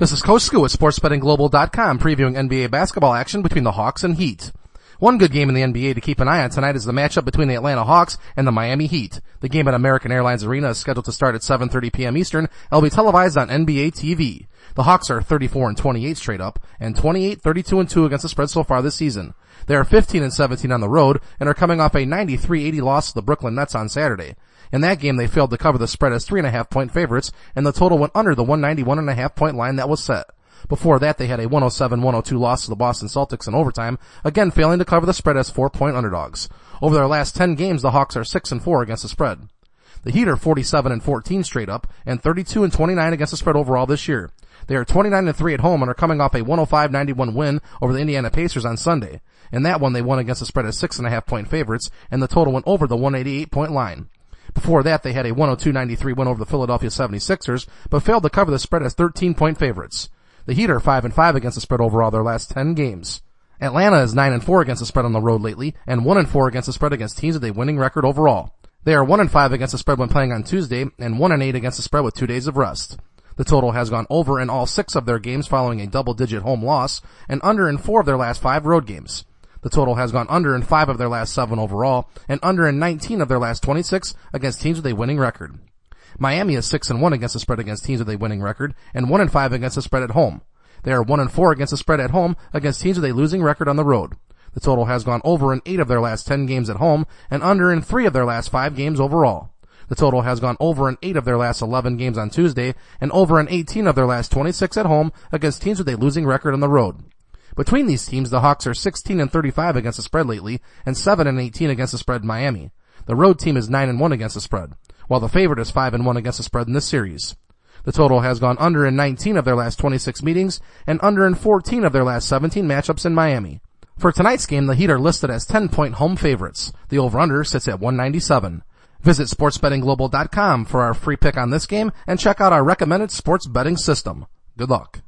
This is Coach Sku at SportsBettingGlobal.com previewing NBA basketball action between the Hawks and Heat. One good game in the NBA to keep an eye on tonight is the matchup between the Atlanta Hawks and the Miami Heat. The game at American Airlines Arena is scheduled to start at 7:30 p.m. Eastern and will be televised on NBA TV. The Hawks are 34-28 straight up and 28-32-2 against the spread so far this season. They are 15-17 on the road and are coming off a 93-80 loss to the Brooklyn Nets on Saturday. In that game, they failed to cover the spread as 3.5-point favorites, and the total went under the 191.5-point line that was set. Before that, they had a 107-102 loss to the Boston Celtics in overtime, again failing to cover the spread as 4-point underdogs. Over their last 10 games, the Hawks are 6-4 against the spread. The Heat are 47-14 straight up and 32-29 against the spread overall this year. They are 29-3 at home and are coming off a 105-91 win over the Indiana Pacers on Sunday. In that one, they won against the spread as 6.5-point favorites, and the total went over the 188-point line. Before that, they had a 102-93 win over the Philadelphia 76ers, but failed to cover the spread as 13-point favorites. The Heat are 5-5 against the spread overall their last 10 games. Atlanta is 9-4 against the spread on the road lately, and 1-4 against the spread against teams with a winning record overall. They are 1-5 against the spread when playing on Tuesday, and 1-8 against the spread with 2 days of rest. The total has gone over in all 6 of their games following a double-digit home loss, and under in 4 of their last 5 road games. The total has gone under in 5 of their last 7 overall, and under in 19 of their last 26 against teams with a winning record. Miami is 6-1 against the spread against teams with a winning record, and 1-5 against the spread at home. They are 1-4 against the spread at home against teams with a losing record on the road. The total has gone over in 8 of their last 10 games at home, and under in 3 of their last 5 games overall. The total has gone over in 8 of their last 11 games on Tuesday, and over in 18 of their last 26 at home against teams with a losing record on the road. Between these teams, the Hawks are 16-35 against the spread lately, and 7-18 against the spread in Miami. The road team is 9-1 against the spread, while the favorite is 5-1 against the spread in this series. The total has gone under in 19 of their last 26 meetings, and under in 14 of their last 17 matchups in Miami. For tonight's game, the Heat are listed as 10-point home favorites. The over-under sits at 197. Visit SportsBettingGlobal.com for our free pick on this game, and check out our recommended sports betting system. Good luck.